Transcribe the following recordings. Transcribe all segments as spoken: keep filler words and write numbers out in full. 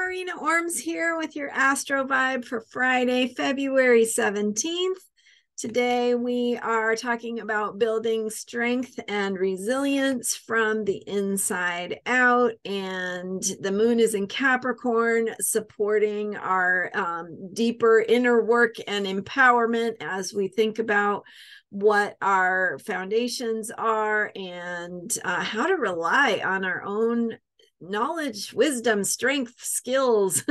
Marina Ormes here with your Astro Vibe for Friday, February seventeenth. Today we are talking about building strength and resilience from the inside out, and the moon is in Capricorn, supporting our um, deeper inner work and empowerment as we think about what our foundations are and uh, how to rely on our own knowledge, wisdom, strength, skills,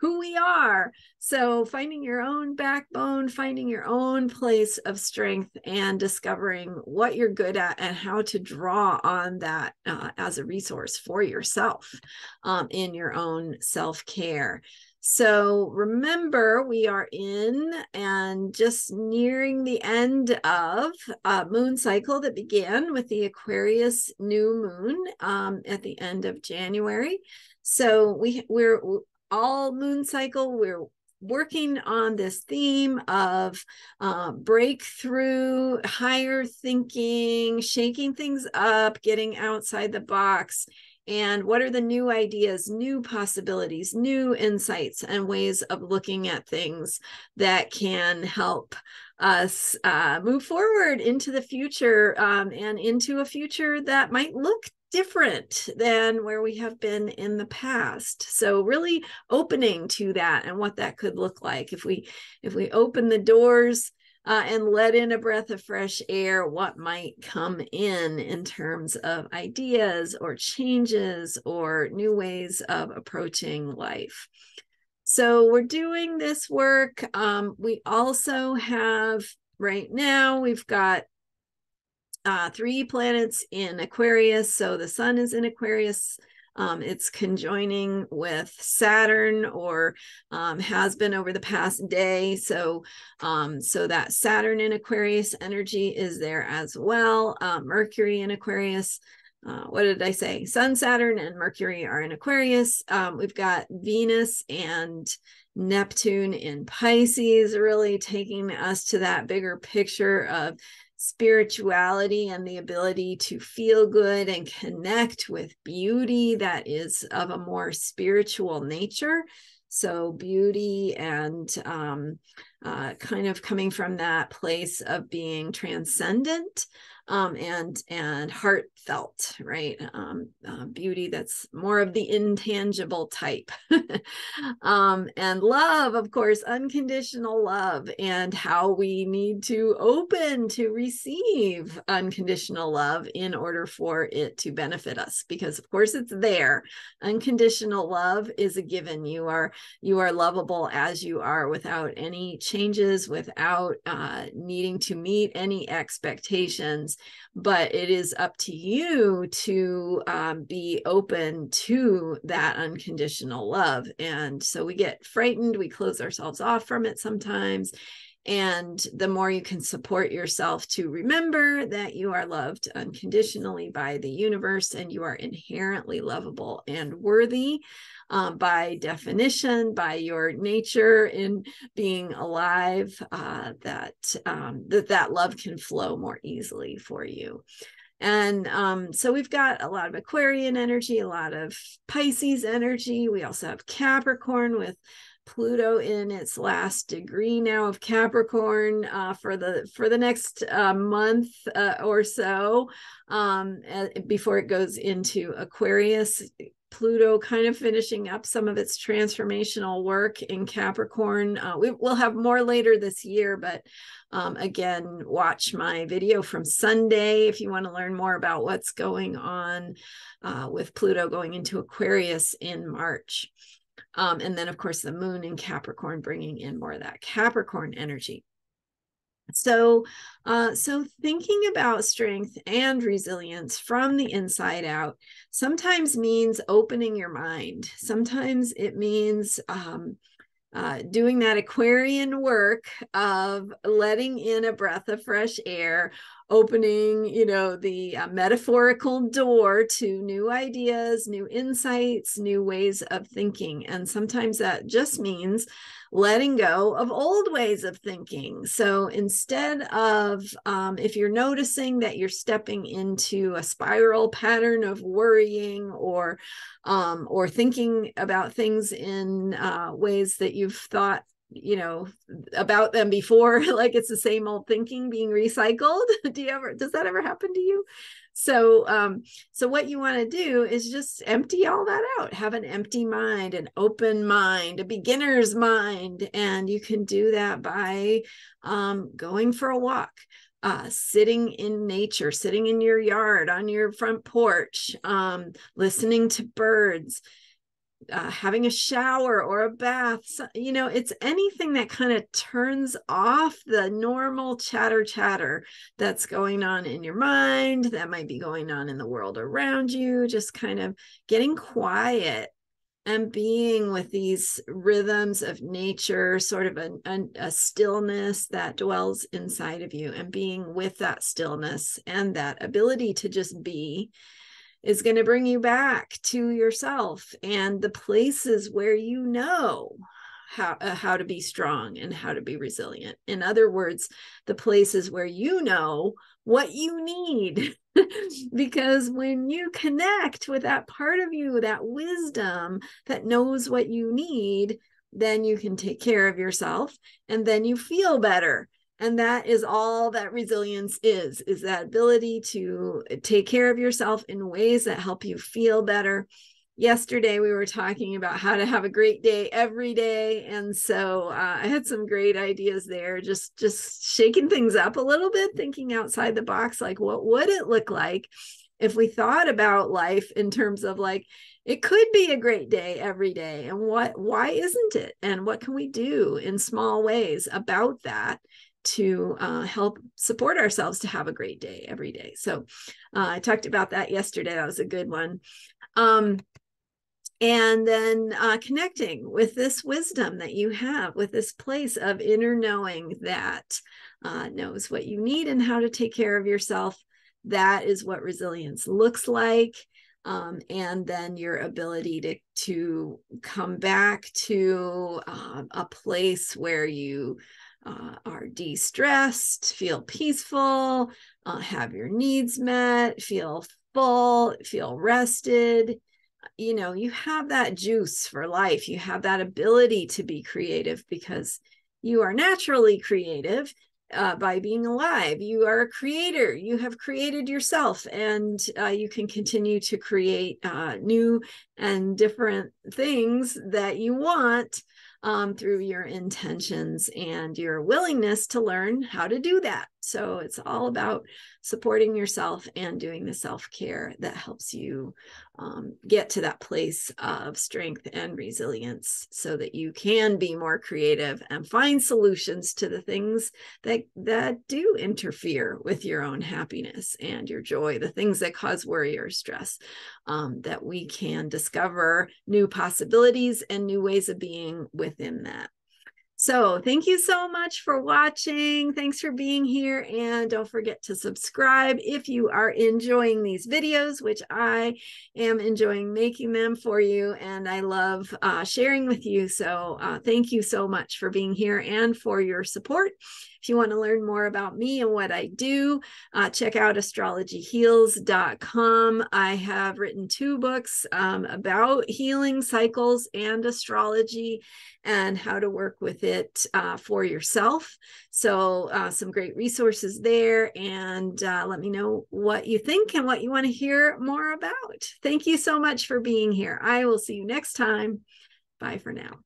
who we are. So finding your own backbone, finding your own place of strength, and discovering what you're good at and how to draw on that uh, as a resource for yourself um, in your own self-care. So remember, we are in and just nearing the end of a moon cycle that began with the Aquarius new moon um, at the end of January. So we, we're all moon cycle, we're working on this theme of uh, breakthrough, higher thinking, shaking things up, getting outside the box. And what are the new ideas, new possibilities, new insights, and ways of looking at things that can help us uh, move forward into the future um, and into a future that might look different than where we have been in the past. So really opening to that and what that could look like. If we, if we open the doors Uh, and let in a breath of fresh air, what might come in in terms of ideas or changes or new ways of approaching life. So we're doing this work. Um, we also have, right now, we've got uh, three planets in Aquarius. So the sun is in Aquarius. Um, it's conjoining with Saturn, or um, has been over the past day. So, um, so that Saturn in Aquarius energy is there as well. Uh, Mercury in Aquarius. Uh, what did I say? Sun, Saturn, and Mercury are in Aquarius. Um, we've got Venus and Neptune in Pisces, really taking us to that bigger picture of spirituality and the ability to feel good and connect with beauty that is of a more spiritual nature. So beauty and um, uh, kind of coming from that place of being transcendent um, and and heartfelt, right? Um, uh, beauty that's more of the intangible type. um, and love, of course, unconditional love, and how we need to open to receive unconditional love in order for it to benefit us, because of course it's there. Unconditional love is a given. You are You are lovable as you are, without any changes, without uh, needing to meet any expectations. But it is up to you to um, be open to that unconditional love. And so we get frightened, we close ourselves off from it sometimes. And the more you can support yourself to remember that you are loved unconditionally by the universe, and you are inherently lovable and worthy um, by definition, by your nature in being alive, uh, that, um, that that love can flow more easily for you. And um, so we've got a lot of Aquarian energy, a lot of Pisces energy. We also have Capricorn with Pluto in its last degree now of Capricorn uh, for the for the next uh, month uh, or so um, before it goes into Aquarius. Pluto kind of finishing up some of its transformational work in Capricorn. Uh, we will have more later this year, but um, again, watch my video from Sunday if you want to learn more about what's going on uh, with Pluto going into Aquarius in March. Um, and then, of course, the moon in Capricorn, bringing in more of that Capricorn energy. So, uh, so thinking about strength and resilience from the inside out sometimes means opening your mind. Sometimes it means um, uh, doing that Aquarian work of letting in a breath of fresh air, opening, you know, the uh, metaphorical door to new ideas, new insights, new ways of thinking. And sometimes that just means letting go of old ways of thinking. So instead of, um, if you're noticing that you're stepping into a spiral pattern of worrying or, um, or thinking about things in uh, ways that you've thought, you know, about them before, like it's the same old thinking being recycled. Do you ever, does that ever happen to you? So, um, so what you want to do is just empty all that out, have an empty mind, an open mind, a beginner's mind. And you can do that by, um, going for a walk, Uh, sitting in nature, sitting in your yard, on your front porch, um, listening to birds, uh, having a shower or a bath. So, you know, it's anything that kind of turns off the normal chatter chatter that's going on in your mind, that might be going on in the world around you, just kind of getting quiet and being with these rhythms of nature, sort of a, a, a stillness that dwells inside of you, and being with that stillness and that ability to just be is going to bring you back to yourself and the places where you know how, uh, how to be strong and how to be resilient. In other words, the places where you know what you need. Because when you connect with that part of you, that wisdom that knows what you need, then you can take care of yourself and then you feel better. And that is all that resilience is, is that ability to take care of yourself in ways that help you feel better. Yesterday, we were talking about how to have a great day every day. And so uh, I had some great ideas there, just, just shaking things up a little bit, thinking outside the box, like what would it look like if we thought about life in terms of like, it could be a great day every day. And what, why isn't it? And what can we do in small ways about that to uh, help support ourselves to have a great day every day? So uh, I talked about that yesterday. That was a good one. Um, And then uh, connecting with this wisdom that you have, with this place of inner knowing that uh, knows what you need and how to take care of yourself. That is what resilience looks like. Um, and then your ability to, to come back to uh, a place where you Uh, are de-stressed, feel peaceful, uh, have your needs met, feel full, feel rested. You know, you have that juice for life. You have that ability to be creative because you are naturally creative uh, by being alive. You are a creator. You have created yourself, and uh, you can continue to create uh, new and different things that you want Um, through your intentions and your willingness to learn how to do that. So it's all about supporting yourself and doing the self-care that helps you um, get to that place of strength and resilience so that you can be more creative and find solutions to the things that, that do interfere with your own happiness and your joy, the things that cause worry or stress, um, that we can discover new possibilities and new ways of being within that. So thank you so much for watching. Thanks for being here. And don't forget to subscribe if you are enjoying these videos, which I am enjoying making them for you. And I love uh, sharing with you. So uh, thank you so much for being here and for your support. If you want to learn more about me and what I do, uh, check out astrology heals dot com. I have written two books um, about healing cycles and astrology and how to work with it uh, for yourself. So uh, some great resources there. And uh, let me know what you think and what you want to hear more about. Thank you so much for being here. I will see you next time. Bye for now.